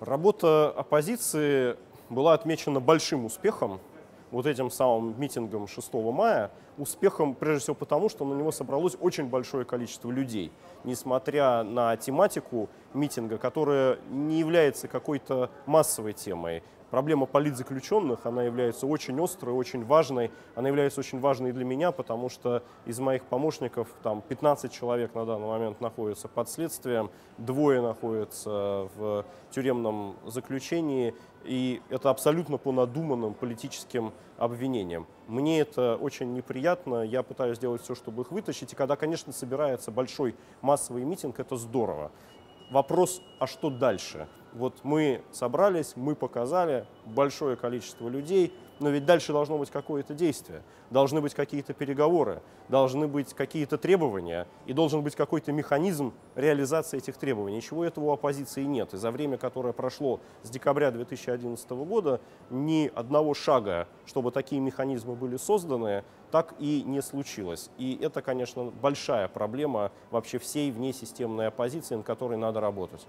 Работа оппозиции была отмечена большим успехом, вот этим самым митингом 6 мая. Успехом, прежде всего, потому, что на него собралось очень большое количество людей, несмотря на тематику митинга, которая не является какой-то массовой темой. Проблема политзаключенных, она является очень острой, очень важной. Она является очень важной для меня, потому что из моих помощников там 15 человек на данный момент находятся под следствием, 2 находятся в тюремном заключении, и это абсолютно по надуманным политическим обвинениям. Мне это очень неприятно, я пытаюсь сделать все, чтобы их вытащить, и когда, конечно, собирается большой массовый митинг, это здорово. Вопрос, а что дальше? Вот мы собрались, мы показали большое количество людей, но ведь дальше должно быть какое-то действие, должны быть какие-то переговоры, должны быть какие-то требования и должен быть какой-то механизм реализации этих требований. Ничего этого у оппозиции нет. И за время, которое прошло с декабря 2011 года, ни одного шага, чтобы такие механизмы были созданы, так и не случилось. И это, конечно, большая проблема вообще всей внесистемной оппозиции, над которой надо работать.